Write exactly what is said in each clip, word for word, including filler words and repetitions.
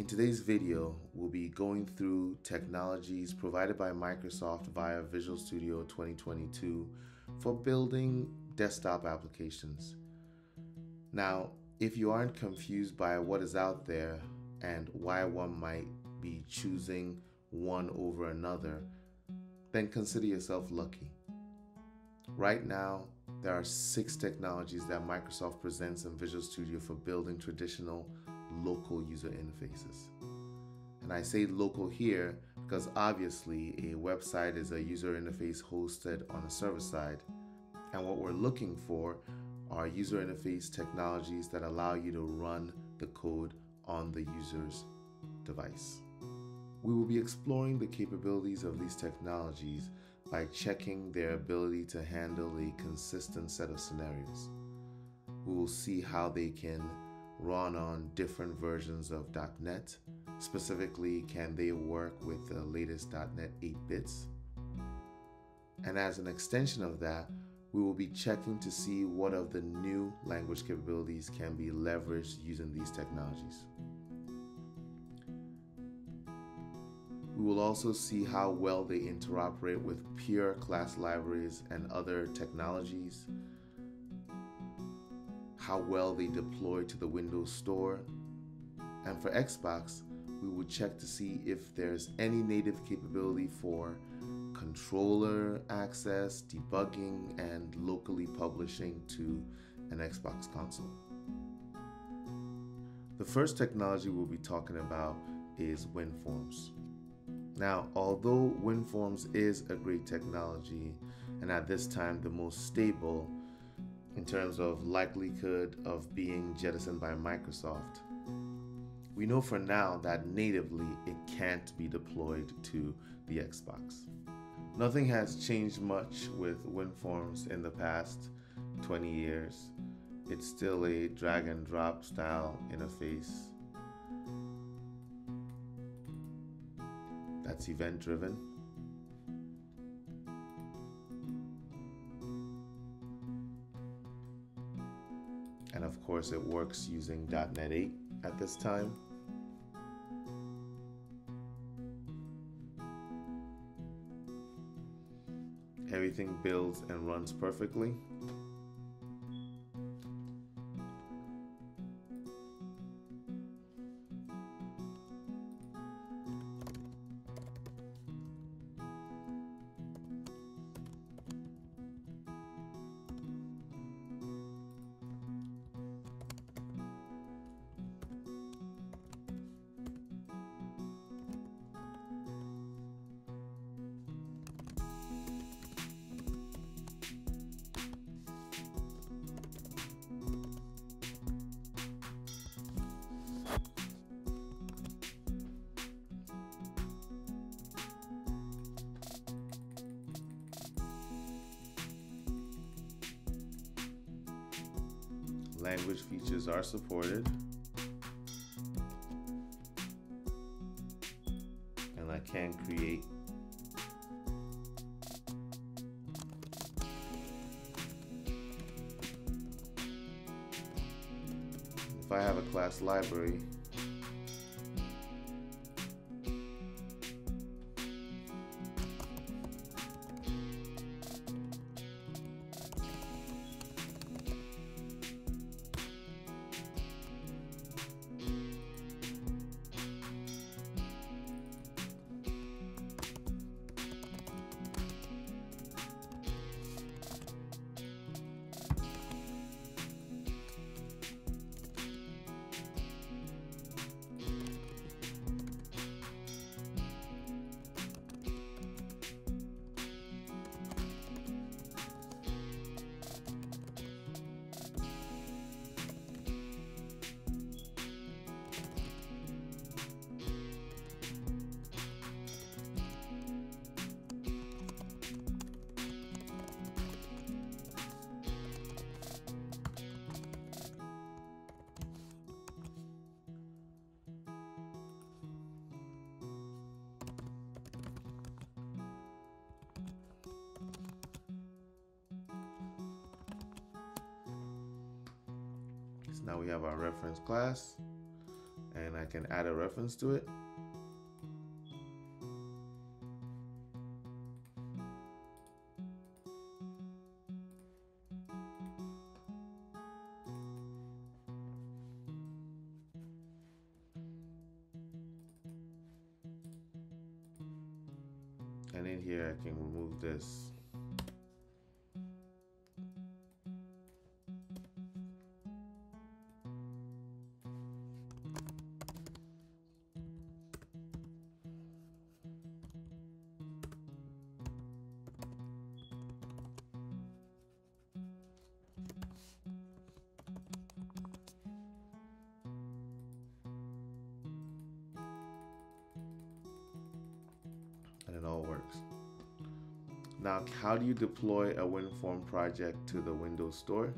In today's video, we'll be going through technologies provided by Microsoft via Visual Studio twenty twenty-two for building desktop applications. Now, if you aren't confused by what is out there and why one might be choosing one over another, then consider yourself lucky. Right now, there are six technologies that Microsoft presents in Visual Studio for building traditional local user interfaces. And I say local here because obviously a website is a user interface hosted on a server side, and what we're looking for are user interface technologies that allow you to run the code on the user's device. We will be exploring the capabilities of these technologies by checking their ability to handle a consistent set of scenarios. We will see how they can run on different versions of dot net. Specifically, can they work with the latest dot net eight bits? And as an extension of that, we will be checking to see what of the new language capabilities can be leveraged using these technologies. We will also see how well they interoperate with pure class libraries and other technologies, how well they deploy to the Windows Store, and for Xbox, we will check to see if there's any native capability for controller access, debugging, and locally publishing to an Xbox console. The first technology we'll be talking about is WinForms. Now, although WinForms is a great technology, and at this time the most stable, in terms of likelihood of being jettisoned by Microsoft, we know for now that natively it can't be deployed to the Xbox. Nothing has changed much with WinForms in the past twenty years. It's still a drag and drop style interface that's event driven. And of course, it works using dot net eight at this time. Everything builds and runs perfectly. Language features are supported, and I can create if I have a class library. Now we have our reference class, and I can add a reference to it. And in here I can remove this. And it all works. Now, how do you deploy a WinForm project to the Windows Store?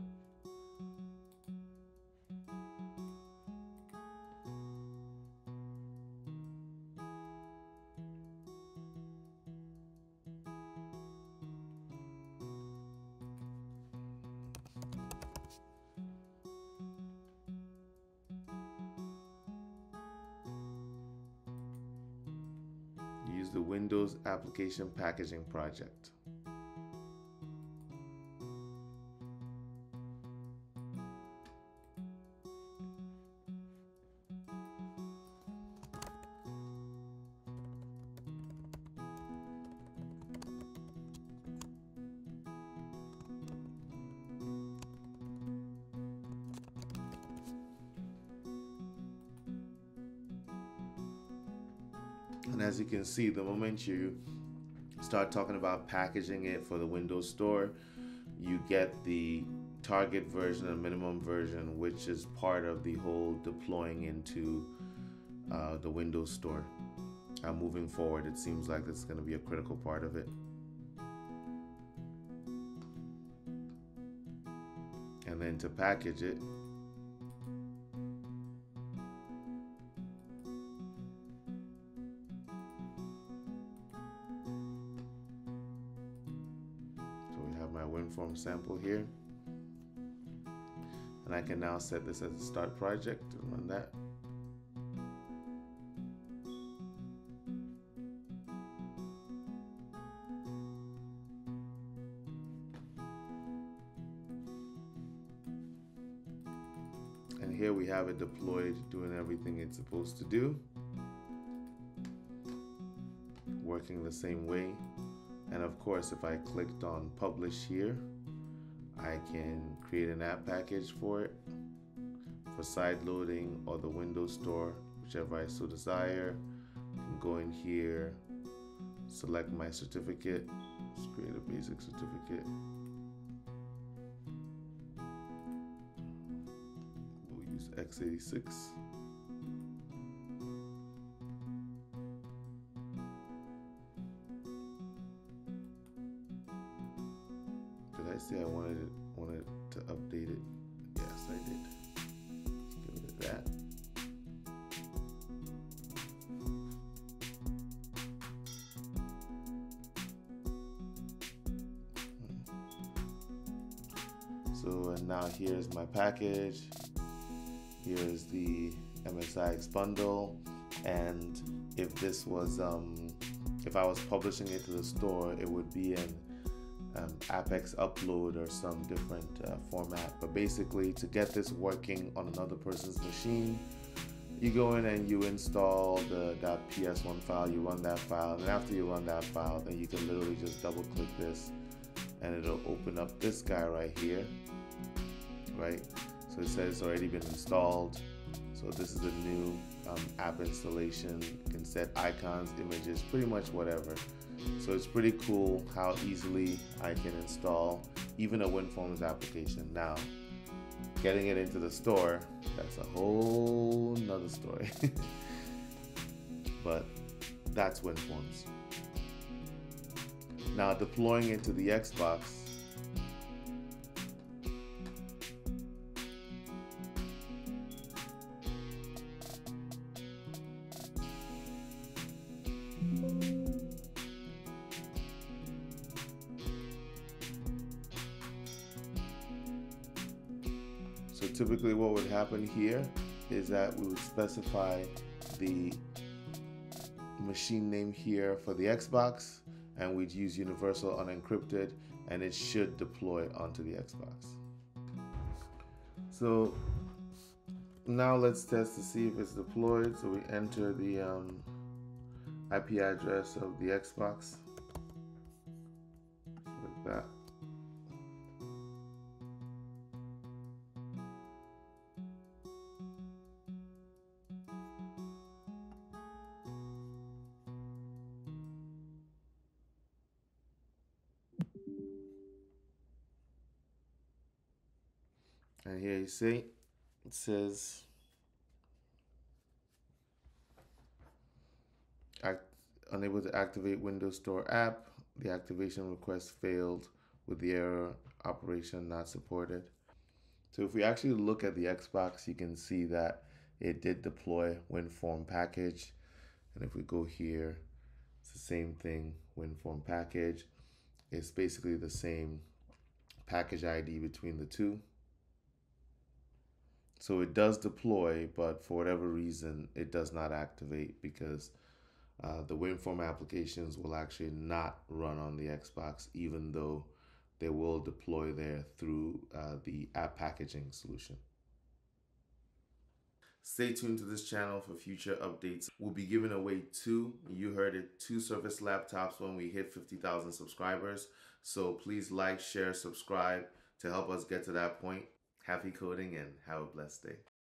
Use the Windows Application Packaging Project. And as you can see, the moment you start talking about packaging it for the Windows Store, you get the target version and minimum version, which is part of the whole deploying into uh, the Windows Store. Uh, moving forward, it seems like it's going to be a critical part of it. And then to package it, WinForm sample here, and I can now set this as a start project and run that. And here we have it deployed, doing everything it's supposed to do, working the same way. And of course, if I clicked on publish here, I can create an app package for it, for side loading or the Windows Store, whichever I so desire. I can go in here, select my certificate, let's create a basic certificate. We'll use x eighty-six. I see I wanted it, wanted to update it. Yes, I did. Let's give it that. So, and now here's my package. Here's the M S I X bundle. And if this was, um, if I was publishing it to the store, it would be in Um, AppX upload or some different uh, format. But basically, to get this working on another person's machine, you go in and you install the .p s one file, you run that file, and after you run that file, then you can literally just double click this and it'll open up this guy right here, right? So it says it's already been installed. So this is the new um, app installation. You can set icons, images, pretty much whatever. So it's pretty cool how easily I can install even a WinForms application. Now, getting it into the store, that's a whole nother story. But that's WinForms. Now, deploying it to the Xbox, typically what would happen here is that we would specify the machine name here for the Xbox, and we'd use universal unencrypted, and it should deploy onto the Xbox. So now let's test to see if it's deployed. So we enter the um, I P address of the Xbox like that. And here you see, it says act, unable to activate Windows Store app. The activation request failed with the error operation not supported. So if we actually look at the Xbox, you can see that it did deploy WinForm package. And if we go here, it's the same thing, WinForm package. It's basically the same package I D between the two. So it does deploy, but for whatever reason, it does not activate because uh, the WinForm applications will actually not run on the Xbox, even though they will deploy there through uh, the app packaging solution. Stay tuned to this channel for future updates. We'll be giving away two, you heard it, two Surface laptops when we hit fifty thousand subscribers. So please like, share, subscribe to help us get to that point. Happy coding and have a blessed day.